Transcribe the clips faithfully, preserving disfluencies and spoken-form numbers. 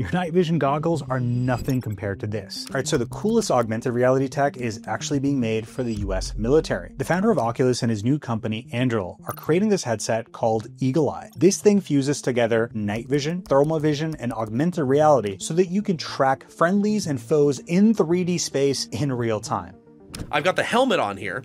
Your night vision goggles are nothing compared to this. All right, so the coolest augmented reality tech is actually being made for the U S military. The founder of Oculus and his new company, Anduril, are creating this headset called EagleEye. This thing fuses together night vision, thermal vision, and augmented reality so that you can track friendlies and foes in three D space in real time. I've got the helmet on here,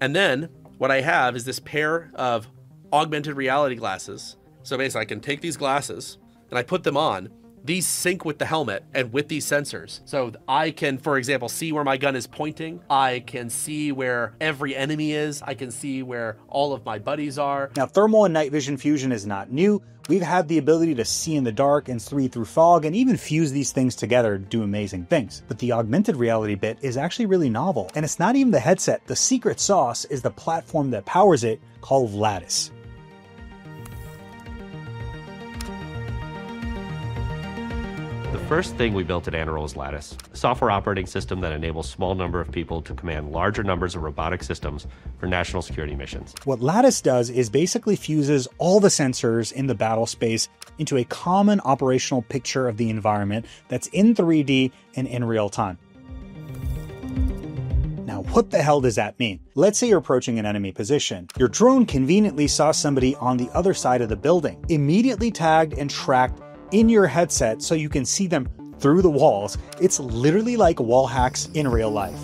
and then what I have is this pair of augmented reality glasses. So basically I can take these glasses and I put them on. These sync with the helmet and with these sensors. So I can, for example, see where my gun is pointing. I can see where every enemy is. I can see where all of my buddies are. Now, thermal and night vision fusion is not new. We've had the ability to see in the dark and see through fog and even fuse these things together to do amazing things. But the augmented reality bit is actually really novel. And it's not even the headset. The secret sauce is the platform that powers it, called Vlattice. The first thing we built at Anduril is Lattice, a software operating system that enables small number of people to command larger numbers of robotic systems for national security missions. What Lattice does is basically fuses all the sensors in the battle space into a common operational picture of the environment that's in three D and in real time. Now, what the hell does that mean? Let's say you're approaching an enemy position. Your drone conveniently saw somebody on the other side of the building, immediately tagged and tracked in your headset so you can see them through the walls. It's literally like wall hacks in real life.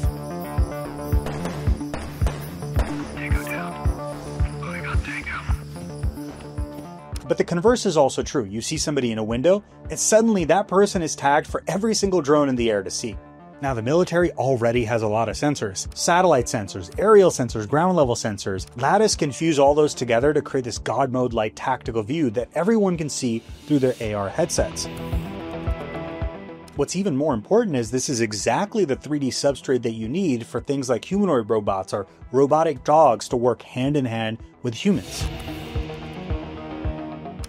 Tango down. I got tango. But the converse is also true. You see somebody in a window, and suddenly that person is tagged for every single drone in the air to see. Now, the military already has a lot of sensors. Satellite sensors, aerial sensors, ground level sensors. Lattice can fuse all those together to create this God mode-like tactical view that everyone can see through their A R headsets. What's even more important is this is exactly the three D substrate that you need for things like humanoid robots or robotic dogs to work hand in hand with humans.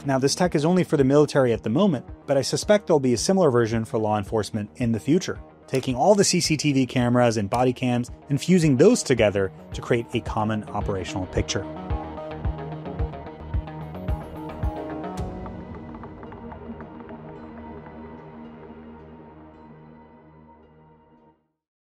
Now, this tech is only for the military at the moment, but I suspect there'll be a similar version for law enforcement in the future, taking all the C C T V cameras and body cams and fusing those together to create a common operational picture.